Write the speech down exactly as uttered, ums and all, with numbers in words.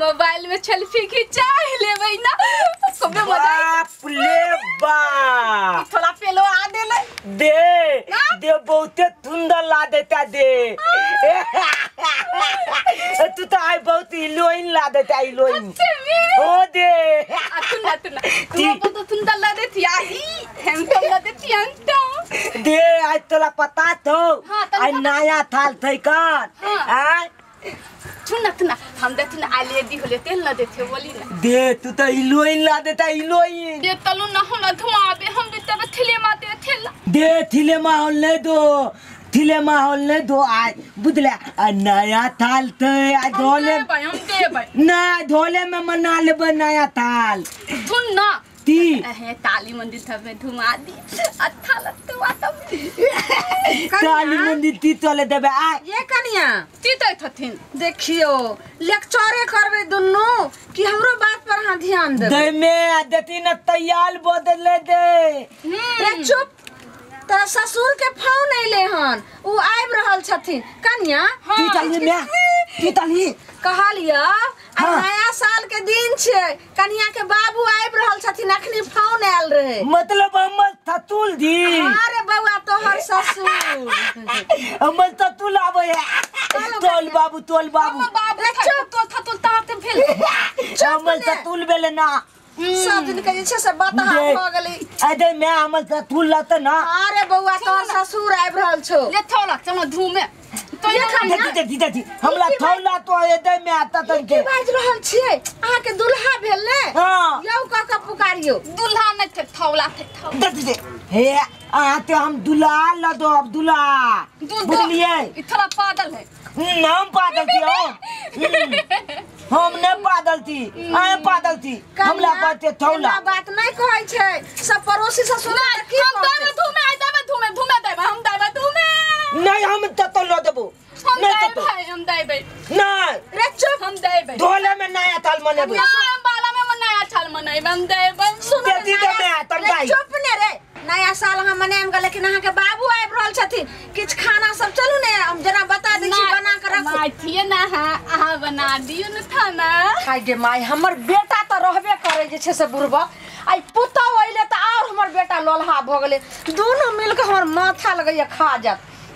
Mobile में selfie खिंचाई लेबै ना सबे मजा बाप ले बाप थोड़ा पेलो आ देले दे दे बहुते धुंधल ला देता दे तू तो आई बहुत हिलोइन ला देता हिलोइन ओ दे तू ना तू ना तू बहुत धुंधल ला देती आई हैंडसम ला देती अंतो दे आज तोला पता तो आई नया थाल थईकर हां चुना चुना हम देते ना आलेदी होले तेल ना देते बोली ना दे तू तो इलोइन ला देता इलोइन दे तलु ना हो ना धुमाबे हम देते बस थिले मार दे थिला दे थिले माहौल ले दो थिले माहौल ले दो आज बुदला नया थाल ते आज धोले हम दे भाई ना धोले में मना ले बनाया थाल सुन ना ती है ताली मंदिर था में धुमा दी अच्छा लगता हुआ तब ताली मंदिर ती तो ले दबे आ ये कनिया ती तो थथिन देखियो लेक्चरे करबे दोनों कि हमरो बात पर हां ध्यान दे दे में देती न तैयार बदल ले दे रे चुप तेरा ससुर के फाउ नहीं लेहन उ आइब रहल छथिन कनिया ती ताली में ती ताली कहा लिया हाँ। नया साल के दिन छे कनिया के बाबू आइब रहल छथिन अखनी फोन आयल रहे मतलब अमल ततुल दी अरे बौआ तोहर ससुर अमल ततुल आबे तोल बाबू तोल बाबू चुप तो ततुल तात भेल अमल ततुल भेल ना सब दिन के छे सब बात हां हो गेली अरे मैं अमल ततुल लात ना अरे बौआ तोहर ससुर आइब रहल छौ ले थोला चलो धूमे तो ये दीदी दीदी दीदी हमला थौला तो एदे में आता तन के बाज रहल छियै आ के दुल्हा भेल ने हां यौ का का पुकारियो दुल्हा नै थे थौला थे थौला दीदी हे आ ते हम दुल्हा ल दो अब्दुल्ला बुझलियै ई थोड़ा पागल है नाम पागल थी हम ने पागल थी आय पागल थी हमला कहते थौला बात नै कहै छै सब पड़ोसी से सुना की हम दादा धुमे दादा धुमे धुमे देब हम दादा धुमे नहीं हम ततुल न देबो नहीं ततुल हम देबै नहीं रे चुप हम देबै ढोले में नया थाल मनेबै नया बाला में नया थाल मनेबै हम देबै सुन दीदी देबै तब दाई चुप ने रे नया साल हम मनेम गेल लेकिन अहाँ के बाबू आइब रहल छथिन किछ खाना सब चलू ने हम जरा बता दै छी बना के रखू माठिए ना अहाँ बना दियौ न खाना खाइ गे माय हमर बेटा त रहबे करै जे छै से बुरबा आई पुतौ अइले त और हमर बेटा लोलहा भ गेलै दोनों मिल के हमर माथा लगैया खा जात